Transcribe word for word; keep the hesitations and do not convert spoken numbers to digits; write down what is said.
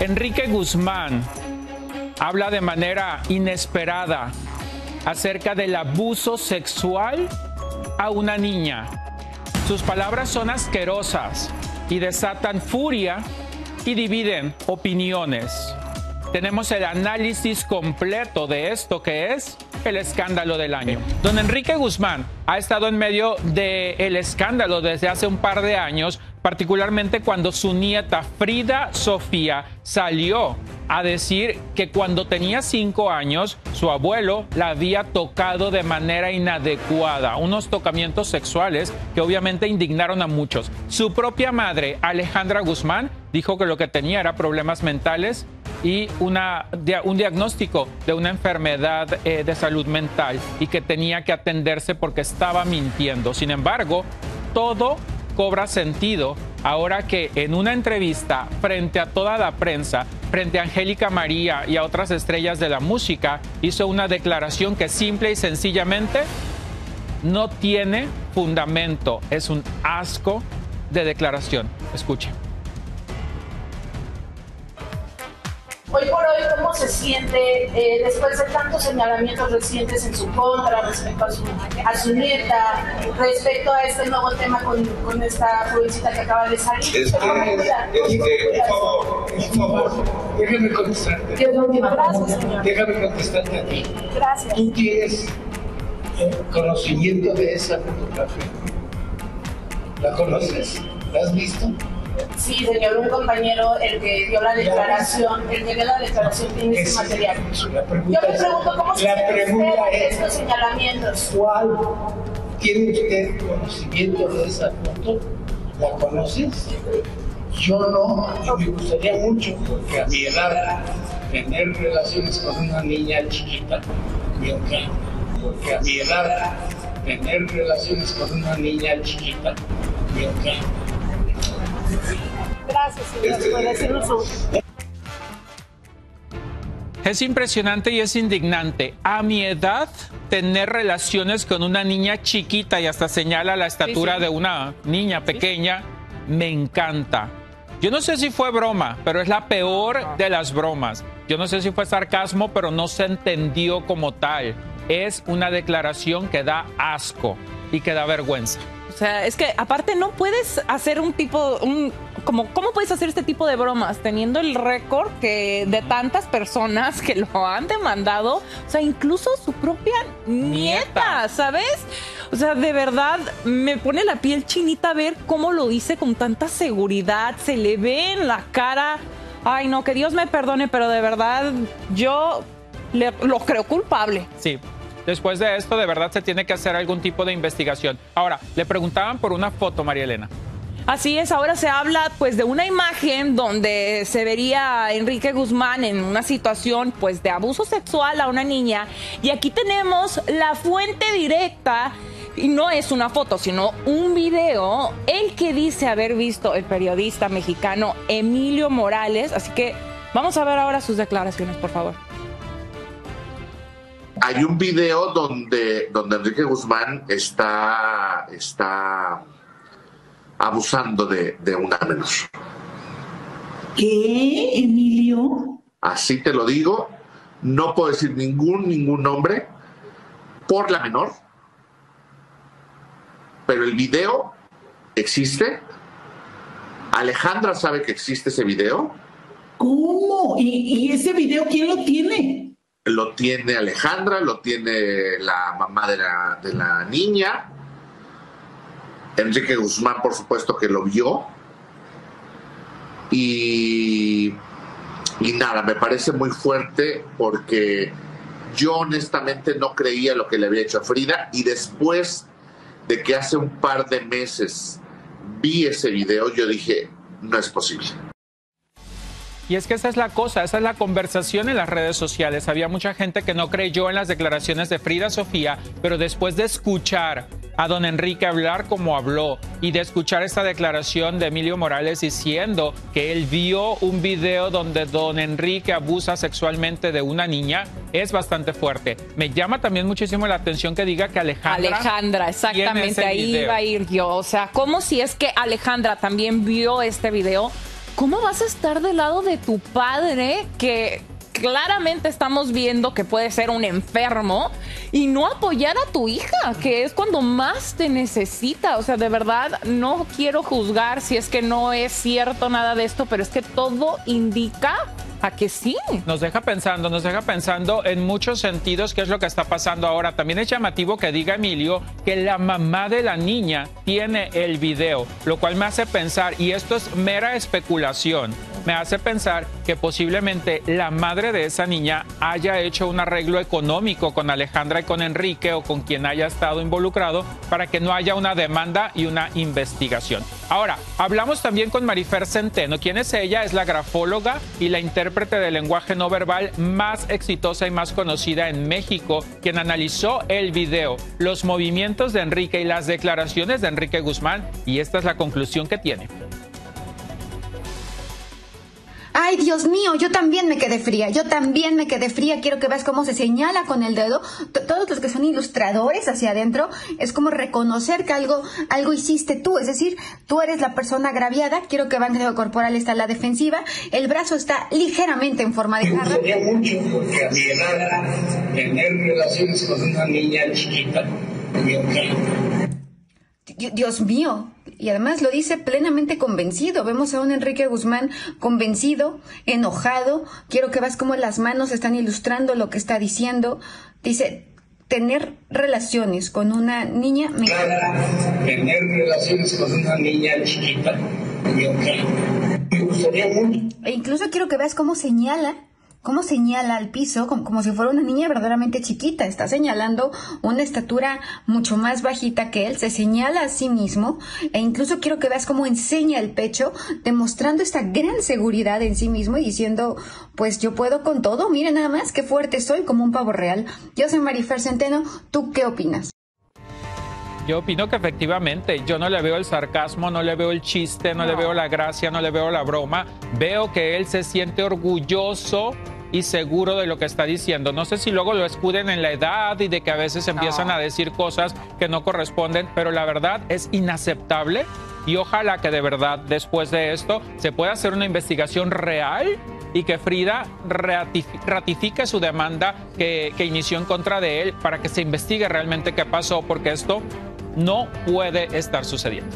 Enrique Guzmán habla de manera inesperada acerca del abuso sexual a una niña. Sus palabras son asquerosas y desatan furia y dividen opiniones. Tenemos el análisis completo de esto que es el escándalo del año. Don Enrique Guzmán ha estado en medio del escándalo desde hace un par de años, particularmente cuando su nieta Frida Sofía salió a decir que cuando tenía cinco años su abuelo la había tocado de manera inadecuada, unos tocamientos sexuales que obviamente indignaron a muchos. Su propia madre, Alejandra Guzmán, dijo que lo que tenía era problemas mentales y una, un diagnóstico de una enfermedad eh, de salud mental y que tenía que atenderse porque estaba mintiendo. Sin embargo, todo cobra sentido ahora que en una entrevista frente a toda la prensa, frente a Angélica María y a otras estrellas de la música, hizo una declaración que simple y sencillamente no tiene fundamento. Es un asco de declaración. Escuchen. Hoy por hoy, ¿cómo se siente eh, después de tantos señalamientos recientes en su contra respecto a su, a su nieta, respecto a este nuevo tema con, con esta jovencita que acaba de salir? Este, este, por favor, por favor, déjame contestarte. Gracias, señor. Déjame contestarte a ti. Gracias. ¿Tú tienes conocimiento de esa fotografía? ¿La conoces? ¿La has visto? Sí, señor, un compañero, el que dio la declaración, el que dio la declaración tiene ese material. Yo me pregunto, ¿cómo se refiere a estos señalamientos? ¿Cuál? ¿Tiene usted conocimiento de esa foto? ¿La conoces? Yo no, y me gustaría mucho, porque a mi edad, tener relaciones con una niña chiquita, porque a mi edad, tener relaciones con una niña chiquita, me encanta. Gracias, señor, por decirnos. Es impresionante y es indignante. A mi edad, tener relaciones con una niña chiquita, y hasta señala la estatura sí, sí. de una niña pequeña, sí. me encanta. Yo no sé si fue broma, pero es la peor ah. de las bromas. Yo no sé si fue sarcasmo, pero no se entendió como tal. Es una declaración que da asco y que da vergüenza. O sea, es que aparte no puedes hacer un tipo, un, como, ¿cómo puedes hacer este tipo de bromas? Teniendo el récord que de tantas personas que lo han demandado, o sea, incluso su propia nieta, nieta, ¿sabes? O sea, de verdad, me pone la piel chinita ver cómo lo dice con tanta seguridad, se le ve en la cara. Ay, no, que Dios me perdone, pero de verdad, yo le, lo creo culpable. Sí. Después de esto, de verdad, se tiene que hacer algún tipo de investigación. Ahora, le preguntaban por una foto, María Elena. Así es, ahora se habla pues de una imagen donde se vería a Enrique Guzmán en una situación pues de abuso sexual a una niña. Y aquí tenemos la fuente directa, y no es una foto, sino un video, el que dice haber visto el periodista mexicano Emilio Morales. Así que vamos a ver ahora sus declaraciones, por favor. Hay un video donde, donde Enrique Guzmán está, está abusando de, de una menor. ¿Qué, Emilio? Así te lo digo. No puedo decir ningún, ningún nombre por la menor. Pero el video existe. Alejandra sabe que existe ese video. ¿Cómo? ¿Y, y ese video quién lo tiene? Lo tiene Alejandra, lo tiene la mamá de la, de la niña. Enrique Guzmán, por supuesto, que lo vio. Y, y nada, me parece muy fuerte porque yo honestamente no creía lo que le había hecho a Frida. Y después de que hace un par de meses vi ese video, yo dije, no es posible. Y es que esa es la cosa, esa es la conversación en las redes sociales. Había mucha gente que no creyó en las declaraciones de Frida Sofía, pero después de escuchar a don Enrique hablar como habló y de escuchar esta declaración de Emilio Morales diciendo que él vio un video donde don Enrique abusa sexualmente de una niña, es bastante fuerte. Me llama también muchísimo la atención que diga que Alejandra... Alejandra, exactamente, ahí iba a ir yo. O sea, como si es que Alejandra también vio este video... ¿Cómo vas a estar del lado de tu padre que claramente estamos viendo que puede ser un enfermo y no apoyar a tu hija, que es cuando más te necesita? O sea, de verdad, no quiero juzgar si es que no es cierto nada de esto, pero es que todo indica a que sí. Nos deja pensando, nos deja pensando en muchos sentidos qué es lo que está pasando ahora. También es llamativo que diga Emilio que la mamá de la niña tiene el video, lo cual me hace pensar, y esto es mera especulación, me hace pensar que posiblemente la madre de esa niña haya hecho un arreglo económico con Alejandra y con Enrique, o con quien haya estado involucrado, para que no haya una demanda y una investigación. Ahora, hablamos también con Marifer Centeno. ¿Quién es ella? Es la grafóloga y la intérprete del lenguaje no verbal más exitosa y más conocida en México, quien analizó el video, los movimientos de Enrique y las declaraciones de Enrique Guzmán, y esta es la conclusión que tiene. Ay, Dios mío, yo también me quedé fría, yo también me quedé fría. Quiero que veas cómo se señala con el dedo. T- todos los que son ilustradores hacia adentro, es como reconocer que algo, algo hiciste tú, es decir, tú eres la persona agraviada. Quiero que vean que el corporal está a la defensiva, el brazo está ligeramente en forma de jarra. Me gustaría mucho, porque a mi edad, tener relaciones con una niña chiquita, Dios mío. Y además lo dice plenamente convencido. Vemos a un Enrique Guzmán convencido, enojado. Quiero que veas cómo las manos están ilustrando lo que está diciendo. Dice, tener relaciones con una niña... Nada, tener relaciones con una niña chiquita. E incluso quiero que veas cómo señala, cómo señala al piso, como, como si fuera una niña verdaderamente chiquita. Está señalando una estatura mucho más bajita que él, se señala a sí mismo, e incluso quiero que veas cómo enseña el pecho, demostrando esta gran seguridad en sí mismo y diciendo, pues yo puedo con todo, miren nada más qué fuerte soy, como un pavo real. Yo soy Marifer Centeno, ¿tú qué opinas? Yo opino que efectivamente, yo no le veo el sarcasmo, no le veo el chiste, no, no le veo la gracia, no le veo la broma. Veo que él se siente orgulloso y seguro de lo que está diciendo. No sé si luego lo escuden en la edad y de que a veces empiezan no. a decir cosas que no corresponden, pero la verdad es inaceptable, y ojalá que de verdad después de esto se pueda hacer una investigación real y que Frida ratifique su demanda que, que inició en contra de él, para que se investigue realmente qué pasó, porque esto no puede estar sucediendo.